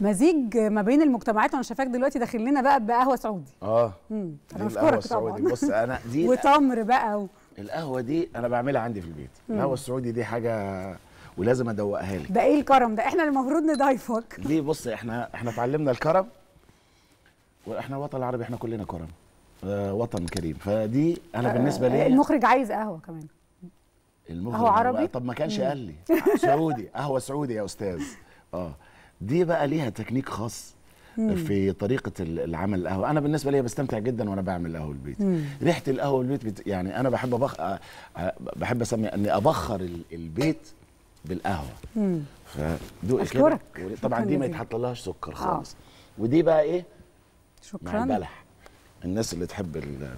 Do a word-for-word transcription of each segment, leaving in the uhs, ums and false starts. مزيج ما بين المجتمعات. وانا شايفاك دلوقتي داخل لنا بقى بقهوه سعودي. اه امم انا بشكرك طبعا. بص انا دي وتمر بقى و... القهوه دي انا بعملها عندي في البيت. القهوه السعودي دي حاجه ولازم ادوقها لك. ده ايه الكرم ده؟ احنا المفروض نضيفك ليه؟ بص احنا احنا اتعلمنا الكرم، واحنا الوطن العربي احنا كلنا كرم، آه وطن كريم. فدي انا بالنسبه لي. المخرج عايز قهوه كمان، المخرج قهوه عربي. طب ما كانش قال لي سعودي، قهوه سعودي يا استاذ. اه دي بقى ليها تكنيك خاص في طريقه العمل القهوه. انا بالنسبه لي بستمتع جدا وانا بعمل قهوه البيت. ريحه القهوه البيت بت... يعني انا بحب أبخ... بحب اسمي اني ابخر البيت بالقهوه. فدوقي كده. طبعا دي ما يتحط لهاش سكر خالص. آه. ودي بقى ايه؟ شكرا. مع البلح، الناس اللي تحب ال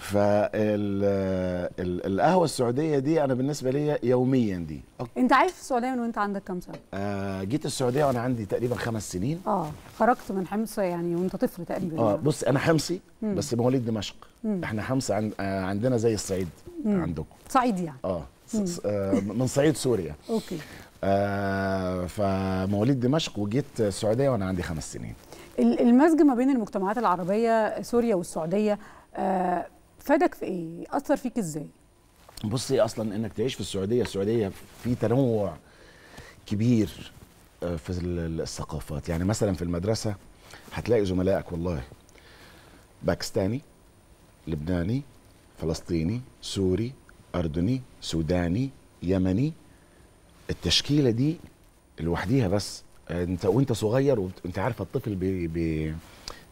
فالقهوه السعوديه دي انا بالنسبه لي يوميا دي. أك... انت عايش في السعوديه من وانت عندك كام سنه؟ آه جيت السعوديه وانا عندي تقريبا خمس سنين. اه خرجت من حمص يعني وانت طفل تقريبا. اه بص انا حمصي بس مواليد دمشق. مم. احنا حمص عن... آه عندنا زي الصعيد. مم. عندكم صعيد يعني؟ آه. آه من صعيد سوريا. اوكي. آه فمواليد دمشق وجيت السعوديه وانا عندي خمس سنين. المزج ما بين المجتمعات العربيه سوريا والسعوديه آه فادك في ايه؟ اثر فيك ازاي؟ بصي اصلا انك تعيش في السعوديه، السعوديه في تنوع كبير في الثقافات، يعني مثلا في المدرسه هتلاقي زملائك والله باكستاني، لبناني، فلسطيني، سوري، اردني، سوداني، يمني. التشكيله دي لوحديها بس انت وانت صغير وانت عارفه الطفل بي بي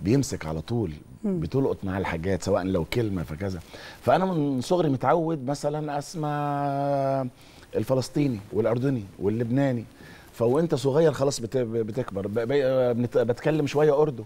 بيمسك على طول، بتلقط معاه الحاجات سواء لو كلمه فكذا. فانا من صغري متعود مثلا اسمع الفلسطيني والاردني واللبناني، فوانت صغير خلاص بتكبر بتكلم شويه اردو.